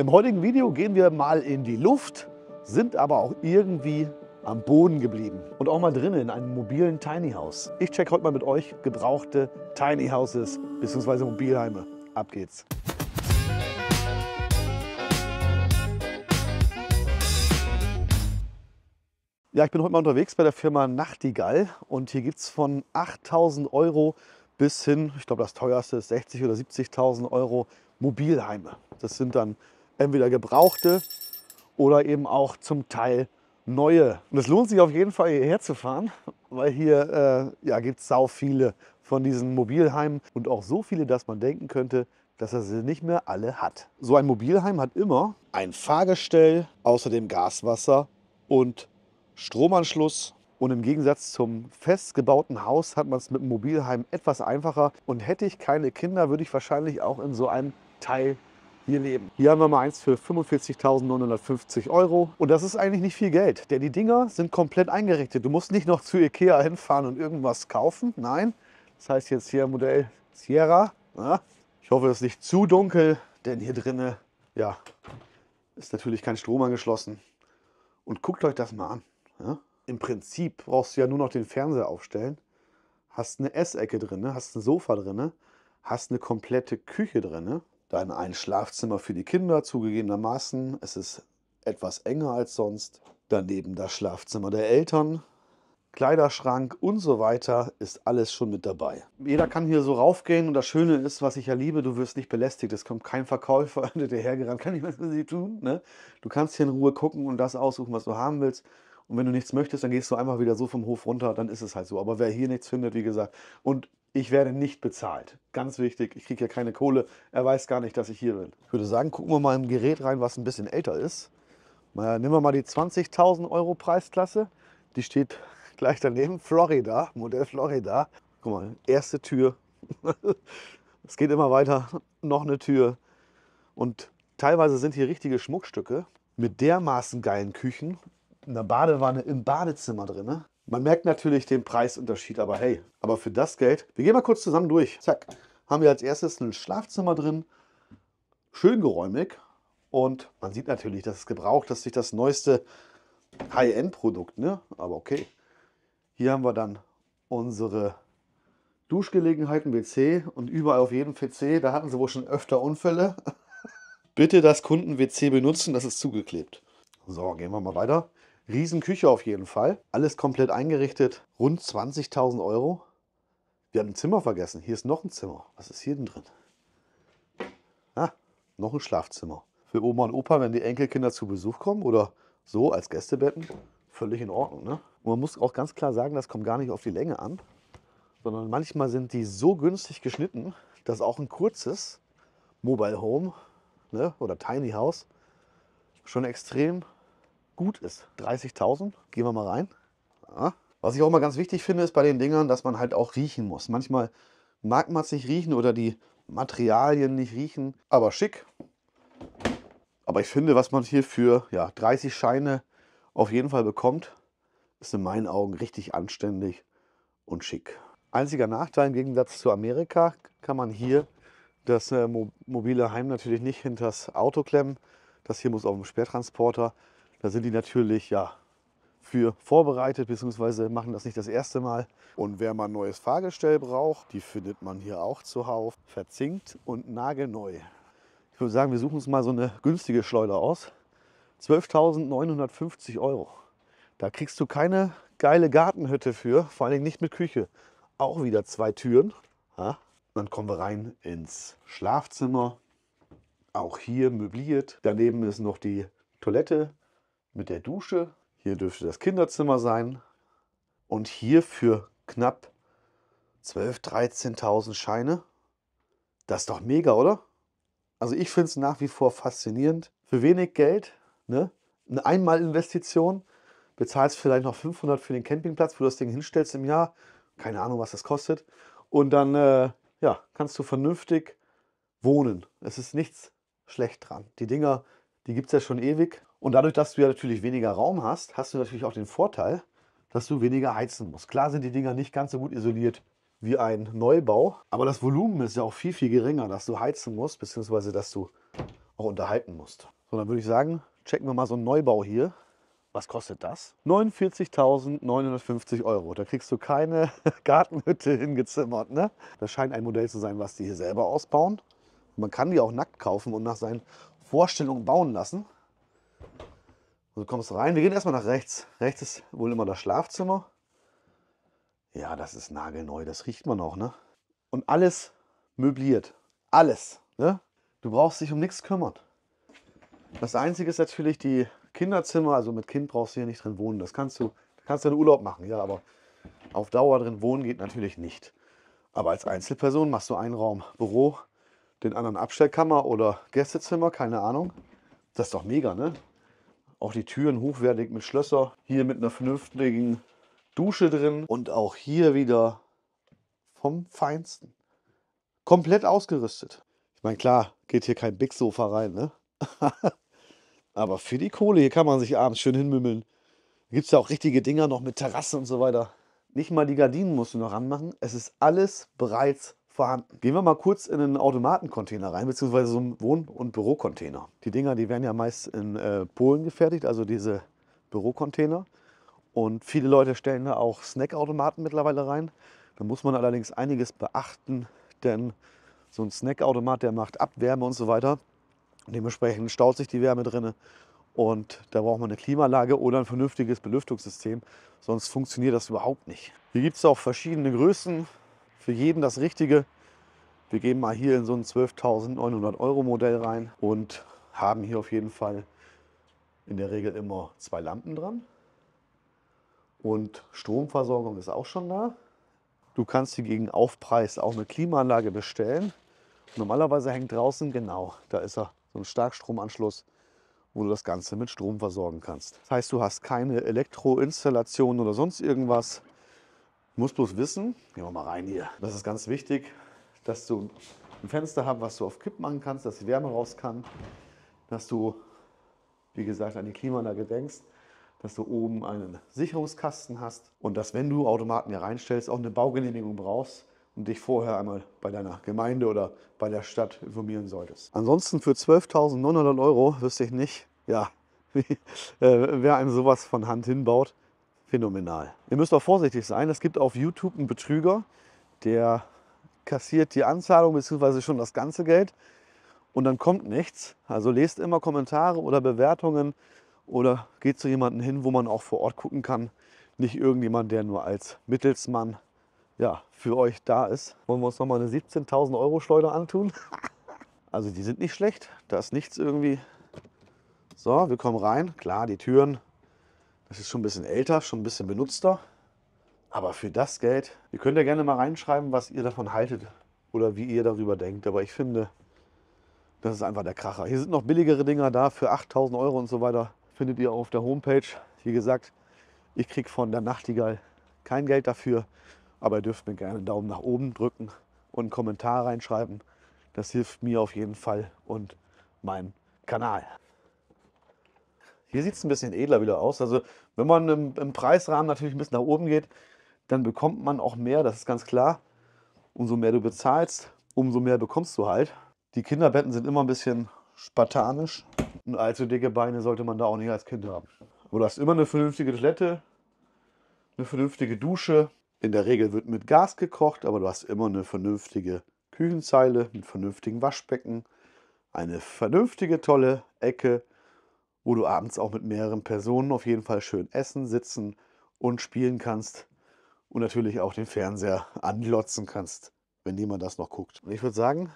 Im heutigen Video gehen wir mal in die Luft, sind aber auch irgendwie am Boden geblieben und auch mal drinnen in einem mobilen Tiny House. Ich check heute mal mit euch gebrauchte Tiny Houses bzw. Mobilheime. Ab geht's. Ja, ich bin heute mal unterwegs bei der Firma Nachtigall und hier gibt es von 8.000 Euro bis hin, ich glaube das teuerste ist 60.000 oder 70.000 Euro Mobilheime. Das sind dann entweder gebrauchte oder eben auch zum Teil neue. Und es lohnt sich auf jeden Fall hierher zu fahren, weil hier ja, gibt es sau viele von diesen Mobilheimen und auch so viele, dass man denken könnte, dass er sie nicht mehr alle hat. So ein Mobilheim hat immer ein Fahrgestell, außerdem Gaswasser und Stromanschluss. Und im Gegensatz zum festgebauten Haus hat man es mit dem Mobilheim etwas einfacher. Und hätte ich keine Kinder, würde ich wahrscheinlich auch in so einem Teil hier leben. Hier haben wir mal eins für 45.950 Euro. Und das ist eigentlich nicht viel Geld, denn die Dinger sind komplett eingerichtet. Du musst nicht noch zu Ikea hinfahren und irgendwas kaufen. Nein, das heißt jetzt hier Modell Sierra. Ja, ich hoffe, es ist nicht zu dunkel, denn hier drinnen, ja, ist natürlich kein Strom angeschlossen. Und guckt euch das mal an. Ja? Im Prinzip brauchst du ja nur noch den Fernseher aufstellen, hast eine Essecke drin, hast ein Sofa drin, hast eine komplette Küche drin, dann ein Schlafzimmer für die Kinder, zugegebenermaßen, es ist etwas enger als sonst, daneben das Schlafzimmer der Eltern, Kleiderschrank und so weiter, ist alles schon mit dabei. Jeder kann hier so raufgehen und das Schöne ist, was ich ja liebe, du wirst nicht belästigt, es kommt kein Verkäufer hinterhergerannt, kann ich was mit dir tun, ne? Du kannst hier in Ruhe gucken und das aussuchen, was du haben willst. Und wenn du nichts möchtest, dann gehst du einfach wieder so vom Hof runter, dann ist es halt so. Aber wer hier nichts findet, wie gesagt, und ich werde nicht bezahlt. Ganz wichtig, ich kriege hier keine Kohle, er weiß gar nicht, dass ich hier bin. Ich würde sagen, gucken wir mal im Gerät rein, was ein bisschen älter ist. Mal, nehmen wir mal die 20.000 Euro Preisklasse, die steht gleich daneben, Florida, Modell Florida. Guck mal, erste Tür, es geht immer weiter, noch eine Tür. Und teilweise sind hier richtige Schmuckstücke mit dermaßen geilen Küchen. In der Badewanne, im Badezimmer drin. Man merkt natürlich den Preisunterschied, aber hey, aber für das Geld, wir gehen mal kurz zusammen durch. Zack, haben wir als erstes ein Schlafzimmer drin, schön geräumig und man sieht natürlich, dass es gebraucht ist, sich das neueste High-End-Produkt, ne? Aber okay. Hier haben wir dann unsere Duschgelegenheiten, WC und überall auf jedem WC, da hatten sie wohl schon öfter Unfälle. Bitte das Kunden-WC benutzen, das ist zugeklebt. So, gehen wir mal weiter. Riesenküche auf jeden Fall. Alles komplett eingerichtet. Rund 20.000 Euro. Wir haben ein Zimmer vergessen. Hier ist noch ein Zimmer. Was ist hier denn drin? Ah, noch ein Schlafzimmer. Für Oma und Opa, wenn die Enkelkinder zu Besuch kommen oder so als Gästebetten. Völlig in Ordnung, ne? Und man muss auch ganz klar sagen, das kommt gar nicht auf die Länge an. Sondern manchmal sind die so günstig geschnitten, dass auch ein kurzes Mobile Home, ne, oder Tiny House schon extrem gut ist. 30.000, gehen wir mal rein. Ja. Was ich auch mal ganz wichtig finde, ist bei den Dingern, dass man halt auch riechen muss. Manchmal mag man es nicht riechen oder die Materialien nicht riechen, aber schick. Aber ich finde, was man hier für ja, 30 Scheine auf jeden Fall bekommt, ist in meinen Augen richtig anständig und schick. Einziger Nachteil im Gegensatz zu Amerika, kann man hier das mobile Heim natürlich nicht hinters Auto klemmen. Das hier muss auf dem Sperrtransporter. Da sind die natürlich ja für vorbereitet, beziehungsweise machen das nicht das erste Mal. Und wer mal ein neues Fahrgestell braucht, die findet man hier auch zuhauf. Verzinkt und nagelneu. Ich würde sagen, wir suchen uns mal so eine günstige Schleuder aus. 12.950 Euro. Da kriegst du keine geile Gartenhütte für, vor allen Dingen nicht mit Küche. Auch wieder zwei Türen. Ja. Dann kommen wir rein ins Schlafzimmer. Auch hier möbliert. Daneben ist noch die Toilette mit der Dusche. Hier dürfte das Kinderzimmer sein. Und hier für knapp 12.000, 13.000 Scheine. Das ist doch mega, oder? Also ich finde es nach wie vor faszinierend. Für wenig Geld, ne? Eine Einmalinvestition. Bezahlst vielleicht noch 500 für den Campingplatz, wo du das Ding hinstellst im Jahr. Keine Ahnung, was das kostet. Und dann ja, kannst du vernünftig wohnen. Es ist nichts schlecht dran. Die Dinger, die gibt es ja schon ewig. Und dadurch, dass du ja natürlich weniger Raum hast, hast du natürlich auch den Vorteil, dass du weniger heizen musst. Klar sind die Dinger nicht ganz so gut isoliert wie ein Neubau, aber das Volumen ist ja auch viel, viel geringer, dass du heizen musst, beziehungsweise dass du auch unterhalten musst. So, dann würde ich sagen, checken wir mal so einen Neubau hier. Was kostet das? 49.950 Euro. Da kriegst du keine Gartenhütte hingezimmert, ne? Das scheint ein Modell zu sein, was die hier selber ausbauen. Man kann die auch nackt kaufen und nach seinen Vorstellungen bauen lassen. Also kommst rein. Wir gehen erstmal nach rechts. Rechts ist wohl immer das Schlafzimmer. Ja, das ist nagelneu. Das riecht man auch, ne? Und alles möbliert. Alles, ne? Du brauchst dich um nichts kümmern. Das Einzige ist natürlich die Kinderzimmer. Also mit Kind brauchst du hier nicht drin wohnen. Das kannst du in Urlaub machen, ja. Aber auf Dauer drin wohnen geht natürlich nicht. Aber als Einzelperson machst du einen Raum Büro, den anderen Abstellkammer oder Gästezimmer, keine Ahnung. Das ist doch mega, ne? Auch die Türen hochwertig mit Schlösser. Hier mit einer vernünftigen Dusche drin. Und auch hier wieder vom Feinsten. Komplett ausgerüstet. Ich meine, klar, geht hier kein Big-Sofa rein, ne? Aber für die Kohle, hier kann man sich abends schön hinmümmeln. Da gibt es ja auch richtige Dinger noch mit Terrasse und so weiter. Nicht mal die Gardinen musst du noch ranmachen. Es ist alles bereits vorhanden. Gehen wir mal kurz in einen Automatencontainer rein, beziehungsweise so einen Wohn- und Bürocontainer. Die Dinger, die werden ja meist in Polen gefertigt, also diese Bürocontainer. Und viele Leute stellen da auch Snackautomaten mittlerweile rein. Da muss man allerdings einiges beachten, denn so ein Snackautomat, der macht Abwärme und so weiter. Dementsprechend staut sich die Wärme drin und da braucht man eine Klimaanlage oder ein vernünftiges Belüftungssystem, sonst funktioniert das überhaupt nicht. Hier gibt es auch verschiedene Größen, für jeden das Richtige. Wir gehen mal hier in so ein 12.900 Euro Modell rein und haben hier auf jeden Fall in der Regel immer zwei Lampen dran. Und Stromversorgung ist auch schon da. Du kannst hier gegen Aufpreis auch eine Klimaanlage bestellen. Normalerweise hängt draußen, genau, da ist er, so ein Starkstromanschluss, wo du das Ganze mit Strom versorgen kannst. Das heißt, du hast keine Elektroinstallation oder sonst irgendwas. Du musst bloß wissen, gehen wir mal rein hier, das ist ganz wichtig, dass du ein Fenster hast, was du auf Kipp machen kannst, dass die Wärme raus kann, dass du, wie gesagt, an die Klimaanlage denkst, dass du oben einen Sicherungskasten hast und dass, wenn du Automaten hier reinstellst, auch eine Baugenehmigung brauchst und dich vorher einmal bei deiner Gemeinde oder bei der Stadt informieren solltest. Ansonsten für 12.900 Euro wüsste ich nicht, ja, wer einem sowas von Hand hinbaut. Phänomenal. Ihr müsst auch vorsichtig sein, es gibt auf YouTube einen Betrüger, der kassiert die Anzahlung bzw. schon das ganze Geld und dann kommt nichts. Also lest immer Kommentare oder Bewertungen oder geht zu jemandem hin, wo man auch vor Ort gucken kann. Nicht irgendjemand, der nur als Mittelsmann, ja, für euch da ist. Wollen wir uns nochmal eine 17.000 Euro Schleuder antun? Also die sind nicht schlecht, da ist nichts irgendwie. So, wir kommen rein. Klar, die Türen. Das ist schon ein bisschen älter, schon ein bisschen benutzter. Aber für das Geld, ihr könnt ja gerne mal reinschreiben, was ihr davon haltet oder wie ihr darüber denkt. Aber ich finde, das ist einfach der Kracher. Hier sind noch billigere Dinger da für 8.000 Euro und so weiter. Findet ihr auf der Homepage. Wie gesagt, ich kriege von der Nachtigall kein Geld dafür. Aber ihr dürft mir gerne einen Daumen nach oben drücken und einen Kommentar reinschreiben. Das hilft mir auf jeden Fall und meinem Kanal. Hier sieht es ein bisschen edler wieder aus. Also wenn man im Preisrahmen natürlich ein bisschen nach oben geht, dann bekommt man auch mehr, das ist ganz klar. Umso mehr du bezahlst, umso mehr bekommst du halt. Die Kinderbetten sind immer ein bisschen spartanisch. Und allzu dicke Beine sollte man da auch nicht als Kind haben. Aber du hast immer eine vernünftige Toilette, eine vernünftige Dusche. In der Regel wird mit Gas gekocht, aber du hast immer eine vernünftige Küchenzeile mit vernünftigen Waschbecken. Eine vernünftige, tolle Ecke, wo du abends auch mit mehreren Personen auf jeden Fall schön essen, sitzen und spielen kannst. Und natürlich auch den Fernseher anlotzen kannst, wenn jemand das noch guckt. Und ich würde sagen,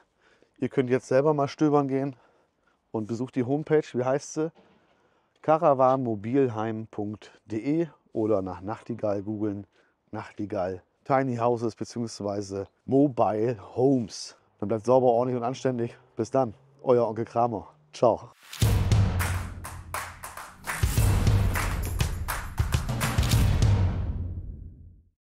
ihr könnt jetzt selber mal stöbern gehen und besucht die Homepage, wie heißt sie? caravanmobilheim.de oder nach Nachtigall googeln. Nachtigall Tiny Houses bzw. Mobile Homes. Dann bleibt sauber, ordentlich und anständig. Bis dann, euer Onkel Kramer. Ciao.